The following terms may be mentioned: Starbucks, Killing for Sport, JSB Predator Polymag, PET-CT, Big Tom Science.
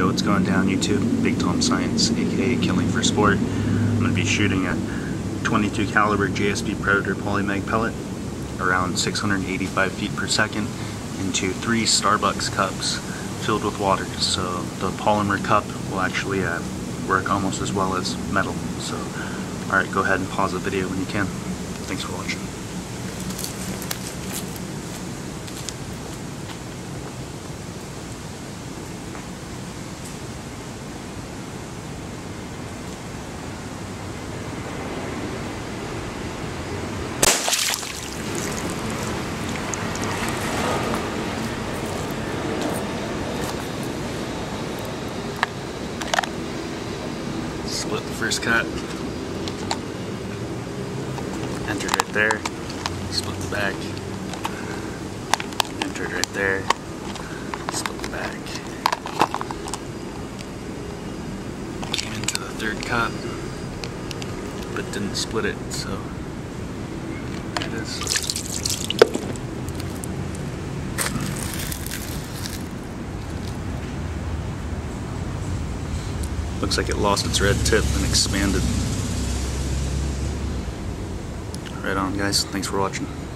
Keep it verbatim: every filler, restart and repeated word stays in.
Yo, what's going down YouTube? Big Tom Science, aka Killing for Sport. I'm going to be shooting a twenty-two caliber J S B Predator Polymag pellet around six hundred eighty-five feet per second into three Starbucks cups filled with water. So the polymer cup will actually uh, work almost as well as metal. So, alright, go ahead and pause the video when you can. Thanks for watching. Split the first cut, entered right there, split the back, entered right there, split the back. Came into the third cut, but didn't split it, so there it is. Looks like it lost its red tip and expanded. Right on, guys. Thanks for watching.